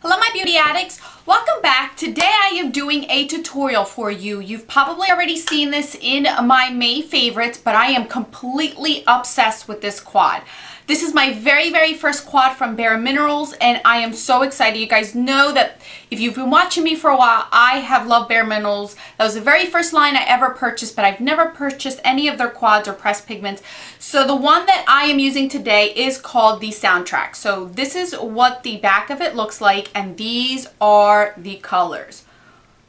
Hello my beauty addicts, welcome back. Today I am doing a tutorial for you. You've probably already seen this in my May favorites, but I am completely obsessed with this quad. This is my very first quad from Bare Minerals and I am so excited. You guys know that if you've been watching me for a while, I have loved Bare Minerals. That was the very first line I ever purchased, but I've never purchased any of their quads or pressed pigments. So the one that I am using today is called the Soundtrack. So this is what the back of it looks like. And these are the colors.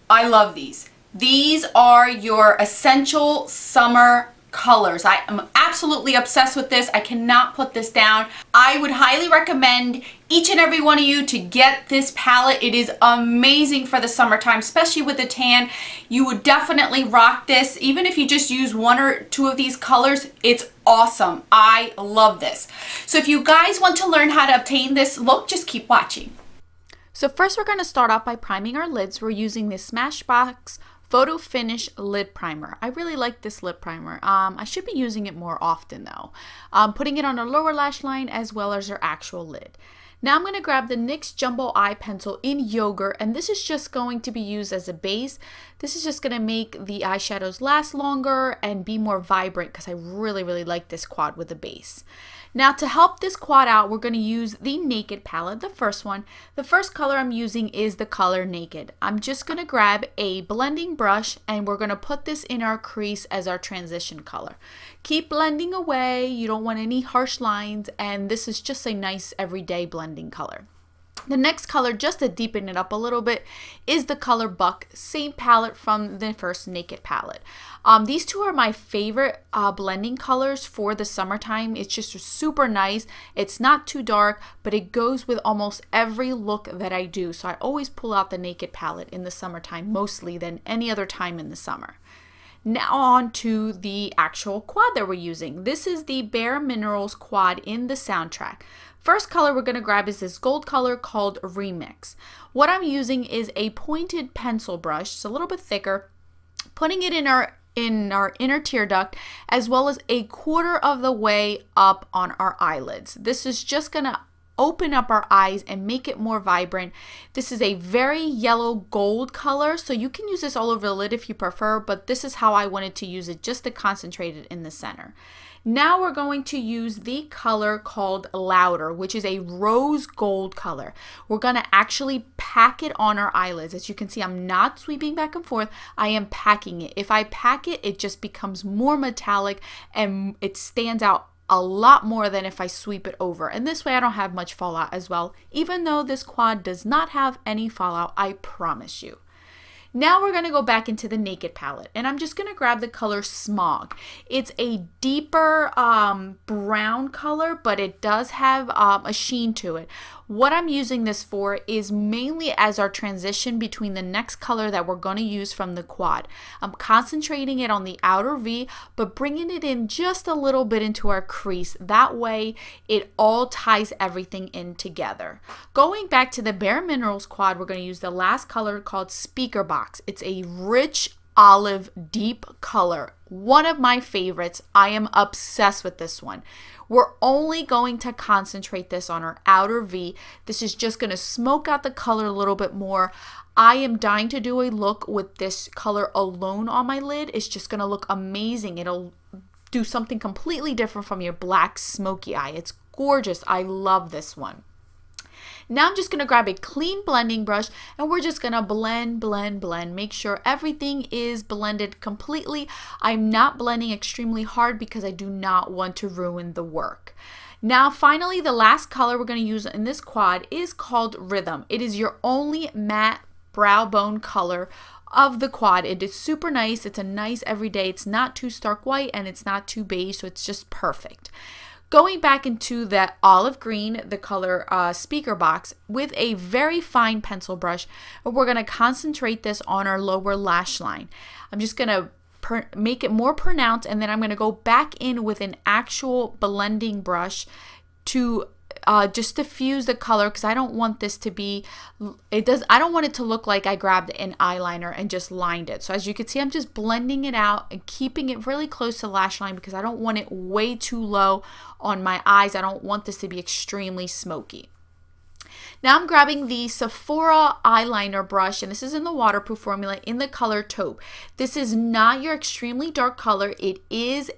I love these. These are your essential summer colors. I am absolutely obsessed with this. I cannot put this down. I would highly recommend each and every one of you to get this palette. It is amazing for the summertime, especially with a tan. You would definitely rock this. Even if you just use one or two of these colors, it's awesome. I love this. So if you guys want to learn how to obtain this look, just keep watching. So first we're going to start off by priming our lids. We're using this Smashbox Photo Finish Lid Primer. I really like this lid primer. I should be using it more often though. Putting it on our lower lash line as well as our actual lid. Now I'm going to grab the NYX Jumbo Eye Pencil in Yogurt, and this is just going to be used as a base. This is just going to make the eyeshadows last longer and be more vibrant because I really like this quad with a base. Now to help this quad out, we're going to use the Naked palette, the first one. The first color I'm using is the color Naked. I'm just going to grab a blending brush and we're going to put this in our crease as our transition color. Keep blending away, you don't want any harsh lines, and this is just a nice everyday blend color. The next color, just to deepen it up a little bit, is the color Buck, same palette from the first Naked palette. These two are my favorite blending colors for the summertime. It's just super nice. It's not too dark, but it goes with almost every look that I do. So I always pull out the Naked palette in the summertime, mostly than any other time in the summer. Now on to the actual quad that we're using. This is the Bare Minerals quad in the Soundtrack. First color we're going to grab is this gold color called Remix. What I'm using is a pointed pencil brush, it's a little bit thicker, putting it in our inner tear duct as well as a quarter of the way up on our eyelids. This is just going to open up our eyes and make it more vibrant. This is a very yellow gold color, so you can use this all over the lid if you prefer, but this is how I wanted to use it, just to concentrate it in the center. Now we're going to use the color called Louder, which is a rose gold color. We're going to actually pack it on our eyelids. As you can see, I'm not sweeping back and forth. I am packing it. If I pack it, it just becomes more metallic and it stands out a lot more than if I sweep it over, and this way I don't have much fallout as well, even though this quad does not have any fallout, I promise you. Now we're going to go back into the Naked palette, and I'm just going to grab the color Smog. It's a deeper brown color, but it does have a sheen to it. What I'm using this for is mainly as our transition between the next color that we're going to use from the quad. I'm concentrating it on the outer V, but bringing it in just a little bit into our crease. That way, it all ties everything in together. Going back to the Bare Minerals quad, we're going to use the last color called Speaker Box. It's a rich olive deep color. One of my favorites. I am obsessed with this one. We're only going to concentrate this on our outer V. This is just going to smoke out the color a little bit more. I am dying to do a look with this color alone on my lid. It's just going to look amazing. It'll do something completely different from your black smoky eye. It's gorgeous. I love this one. Now I'm just going to grab a clean blending brush and we're just going to blend. Make sure everything is blended completely. I'm not blending extremely hard because I do not want to ruin the work. Now finally, the last color we're going to use in this quad is called Rhythm. It is your only matte brow bone color of the quad. It is super nice. It's a nice everyday. It's not too stark white and it's not too beige, so it's just perfect. Going back into that olive green, the color Speaker Box, with a very fine pencil brush, we're going to concentrate this on our lower lash line. I'm just going to make it more pronounced, and then I'm going to go back in with an actual blending brush to just diffuse the color, because I don't want this to be, I don't want it to look like I grabbed an eyeliner and just lined it. So as you can see, I'm just blending it out and keeping it really close to the lash line because I don't want it way too low on my eyes. I don't want this to be extremely smoky. Now I'm grabbing the Sephora eyeliner brush, and this is in the waterproof formula in the color taupe. This is not your extremely dark color. It's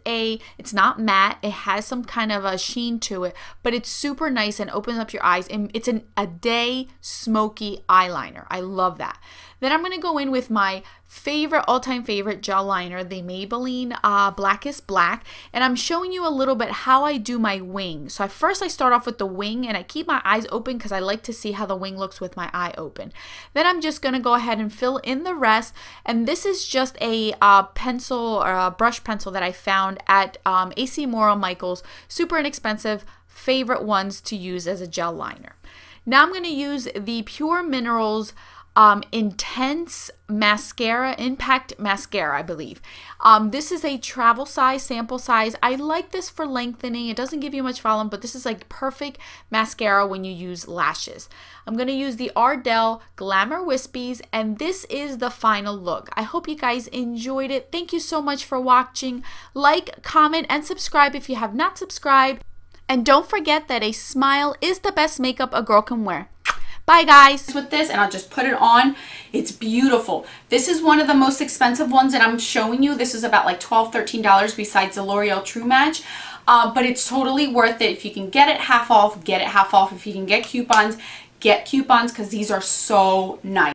not matte. It has some kind of a sheen to it, but it's super nice and opens up your eyes. And it's a day smoky eyeliner. I love that. Then I'm going to go in with my favorite, all-time favorite gel liner, the Maybelline Blackest Black, and I'm showing you a little bit how I do my wing. So first I start off with the wing, and I keep my eyes open because I like to see how the wing looks with my eye open. Then I'm just going to go ahead and fill in the rest, and this is just a pencil or a brush pencil that I found at AC Moore, Michaels, super inexpensive, favorite ones to use as a gel liner. Now I'm going to use the Pure Minerals Intense Mascara, Impact Mascara, I believe. This is a travel size, sample size. I like this for lengthening. It doesn't give you much volume, but this is like perfect mascara when you use lashes. I'm going to use the Ardell Glamour Wispies, and this is the final look. I hope you guys enjoyed it. Thank you so much for watching. Like, comment, and subscribe if you have not subscribed. And don't forget that a smile is the best makeup a girl can wear. Bye guys. With this, and I'll just put it on. It's beautiful. This is one of the most expensive ones that I'm showing you. This is about like $12, $13 besides the L'Oreal True Match. But it's totally worth it. If you can get it half off, get it half off. If you can get coupons, get coupons because these are so nice.